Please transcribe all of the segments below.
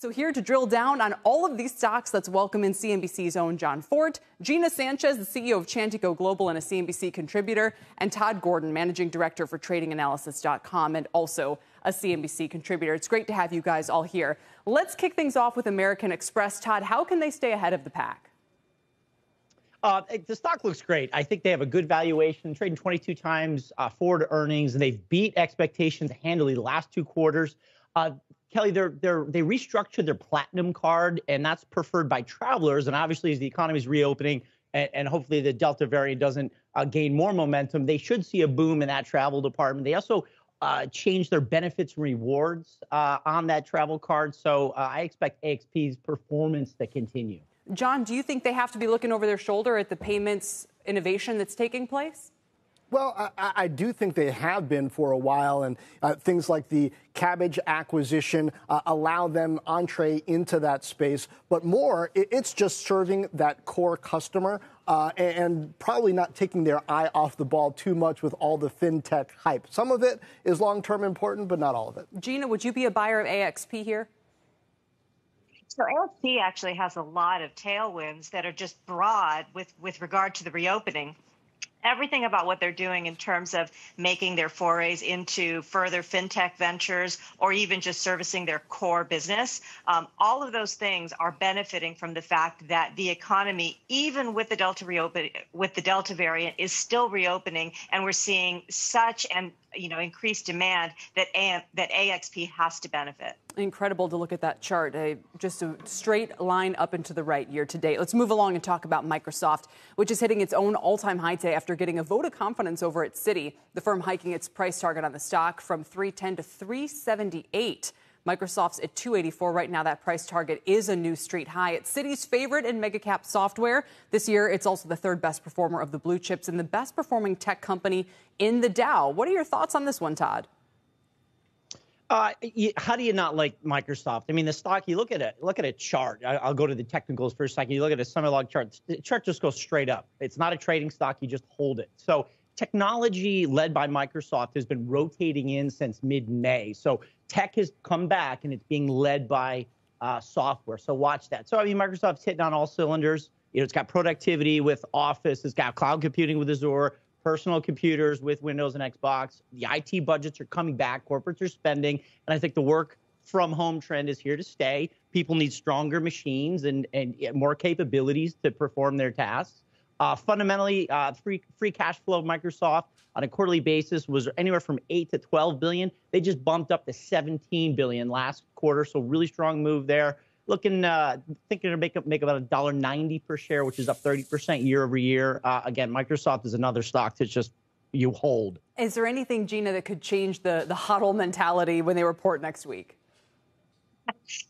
So here to drill down on all of these stocks, let's welcome in CNBC's own Jon Fortt, Gina Sanchez, the CEO of Chantico Global and a CNBC contributor, and Todd Gordon, managing director for TradingAnalysis.com and also a CNBC contributor. It's great to have you guys all here. Let's kick things off with American Express. Todd, how can they stay ahead of the pack? The stock looks great. I think they have a good valuation, trading 22 times forward earnings, and they've beat expectations handily the last two quarters. Kelly, they restructured their platinum card, and that's preferred by travelers. And obviously, as the economy is reopening and hopefully the Delta variant doesn't gain more momentum, they should see a boom in that travel department. They also changed their benefits and rewards on that travel card. So I expect AXP's performance to continue. John, do you think they have to be looking over their shoulder at the payments innovation that's taking place? Well, I do think they have been for a while, and things like the Cabbage acquisition allow them entree into that space. But more, it's just serving that core customer and probably not taking their eye off the ball too much with all the fintech hype. Some of it is long-term important, but not all of it. Gina, would you be a buyer of AXP here? So AXP actually has a lot of tailwinds that are just broad with regard to the reopening. Everything about what they're doing in terms of making their forays into further fintech ventures or even just servicing their core business, all of those things are benefiting from the fact that the economy, even with the Delta variant, is still reopening, and we're seeing such an increased demand that AXP has to benefit. Incredible to look at that chart, just a straight line up into the right year to date. Let's move along and talk about Microsoft, which is hitting its own all-time high today after getting a vote of confidence over at Citi, the firm hiking its price target on the stock from $3.10 to $3.78. Microsoft's at $2.84 right now. That price target is a new street high. It's Citi's favorite in mega-cap software. This year, it's also the third best performer of the blue chips and the best-performing tech company in the Dow. What are your thoughts on this one, Todd? How do you not like Microsoft? I mean, the stock, you look at a chart. I'll go to the technicals for a second. You look at a Summit Log chart. The chart just goes straight up. It's not a trading stock. You just hold it. So technology led by Microsoft has been rotating in since mid-May. So tech has come back, and it's being led by software. So watch that. So, I mean, Microsoft's hitting on all cylinders. You know, it's got productivity with Office. It's got cloud computing with Azure. Personal computers with Windows and Xbox. The IT budgets are coming back. Corporates are spending. And I think the work-from-home trend is here to stay. People need stronger machines and more capabilities to perform their tasks. Fundamentally, free cash flow of Microsoft on a quarterly basis was anywhere from $8 to $12 billion. They just bumped up to $17 billion last quarter, so really strong move there. Looking, thinking to make about $1.90 per share, which is up 30% year over year. Again, Microsoft is another stock that's just you hold. Is there anything, Gina, that could change the HODL mentality when they report next week?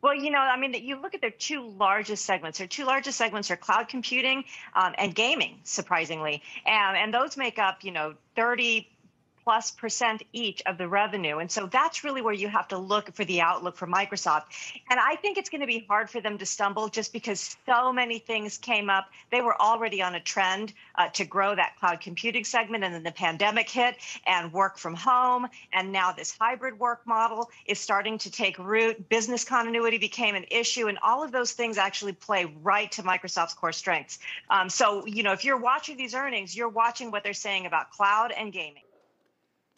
Well, you know, I mean, you look at their two largest segments. Their two largest segments are cloud computing and gaming, surprisingly, and those make up, you know, 30%+ each of the revenue. And so that's really where you have to look for the outlook for Microsoft. And I think it's going to be hard for them to stumble just because so many things came up. They were already on a trend to grow that cloud computing segment, and then the pandemic hit and work from home. And now this hybrid work model is starting to take root. Business continuity became an issue, and all of those things actually play right to Microsoft's core strengths. So, you know, if you're watching these earnings, you're watching what they're saying about cloud and gaming.